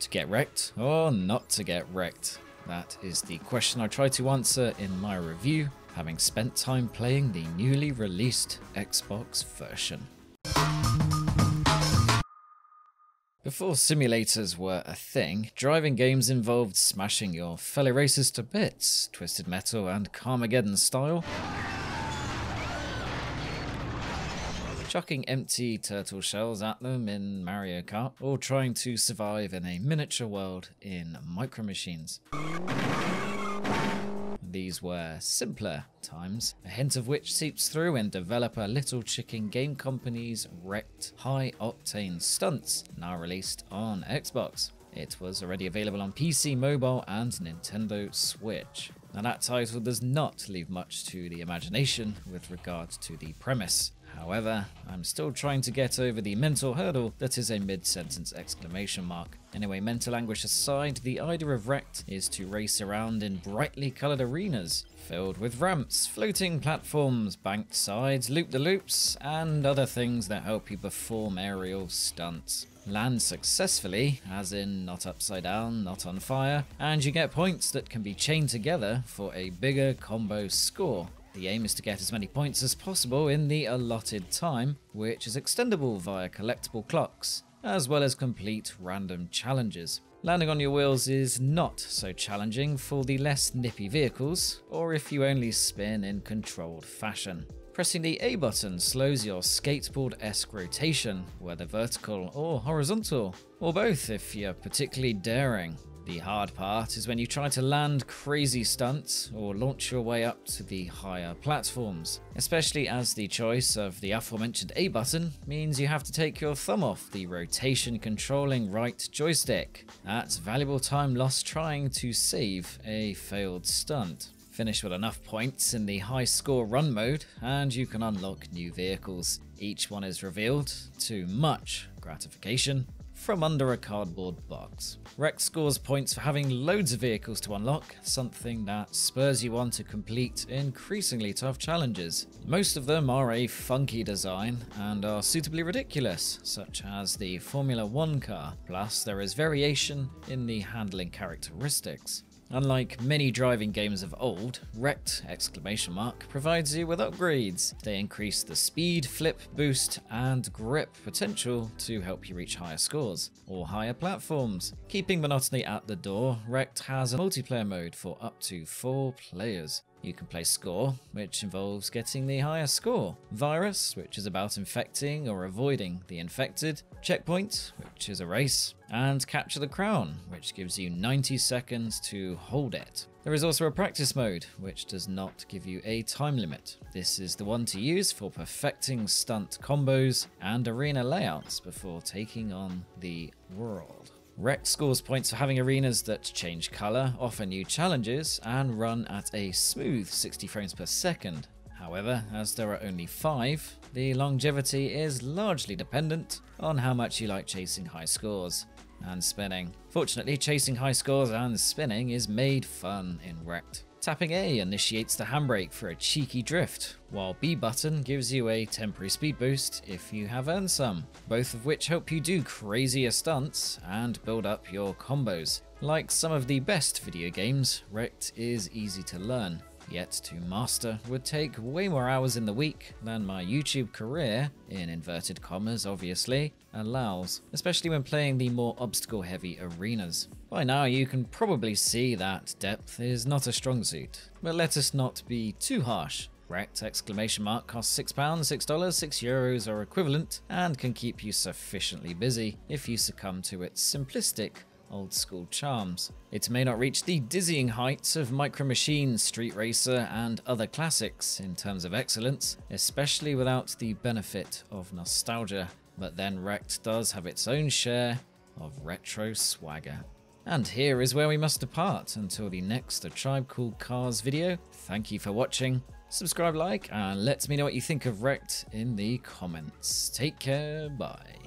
To get wrecked or not to get wrecked? That is the question I try to answer in my review, having spent time playing the newly released Xbox version. Before simulators were a thing, driving games involved smashing your fellow racers to bits, Twisted Metal and Carmageddon style, chucking empty turtle shells at them in Mario Kart, or trying to survive in a miniature world in Micro Machines. These were simpler times, a hint of which seeps through in developer Little Chicken Game Company's Rekt high-octane stunts, now released on Xbox. It was already available on PC, mobile and Nintendo Switch. Now that title does not leave much to the imagination with regard to the premise. However, I'm still trying to get over the mental hurdle that is a mid-sentence exclamation mark. Anyway, mental anguish aside, the idea of Rekt is to race around in brightly coloured arenas, filled with ramps, floating platforms, banked sides, loop-de-loops, and other things that help you perform aerial stunts. Land successfully, as in not upside down, not on fire, and you get points that can be chained together for a bigger combo score. The aim is to get as many points as possible in the allotted time, which is extendable via collectible clocks, as well as complete random challenges. Landing on your wheels is not so challenging for the less nippy vehicles, or if you only spin in controlled fashion. Pressing the A button slows your skateboard-esque rotation, whether vertical or horizontal, or both if you're particularly daring. The hard part is when you try to land crazy stunts or launch your way up to the higher platforms, especially as the choice of the aforementioned A button means you have to take your thumb off the rotation controlling right joystick. That's valuable time lost trying to save a failed stunt. Finish with enough points in the high score run mode and you can unlock new vehicles. Each one is revealed, to much gratification, from under a cardboard box. Rekt scores points for having loads of vehicles to unlock, something that spurs you on to complete increasingly tough challenges. Most of them are a funky design and are suitably ridiculous, such as the Formula One car, plus there is variation in the handling characteristics. Unlike many driving games of old, Rekt provides you with upgrades. They increase the speed, flip, boost, and grip potential to help you reach higher scores or higher platforms. Keeping monotony at the door, Rekt has a multiplayer mode for up to 4 players. You can play Score, which involves getting the higher score, Virus, which is about infecting or avoiding the infected, Checkpoint, which is a race, and Capture the Crown, which gives you 90 seconds to hold it. There is also a practice mode, which does not give you a time limit. This is the one to use for perfecting stunt combos and arena layouts before taking on the world. Rekt scores points for having arenas that change colour, offer new challenges, and run at a smooth 60 frames per second. However, as there are only 5, the longevity is largely dependent on how much you like chasing high scores and spinning. Fortunately, chasing high scores and spinning is made fun in Rekt. Tapping A initiates the handbrake for a cheeky drift, while B button gives you a temporary speed boost if you have earned some, both of which help you do crazier stunts and build up your combos. Like some of the best video games, Rekt is easy to learn, yet to master would take way more hours in the week than my YouTube career, in inverted commas obviously, allows, especially when playing the more obstacle-heavy arenas. By now you can probably see that depth is not a strong suit, but let us not be too harsh. Rekt costs £6, $6, €6 or equivalent, and can keep you sufficiently busy if you succumb to its simplistic, old-school charms. It may not reach the dizzying heights of Micro Machines, Street Racer and other classics in terms of excellence, especially without the benefit of nostalgia, but then Rekt does have its own share of retro swagger. And here is where we must depart until the next A Tribe Called Cars video. Thank you for watching, subscribe, like, and let me know what you think of Rekt in the comments. Take care, bye.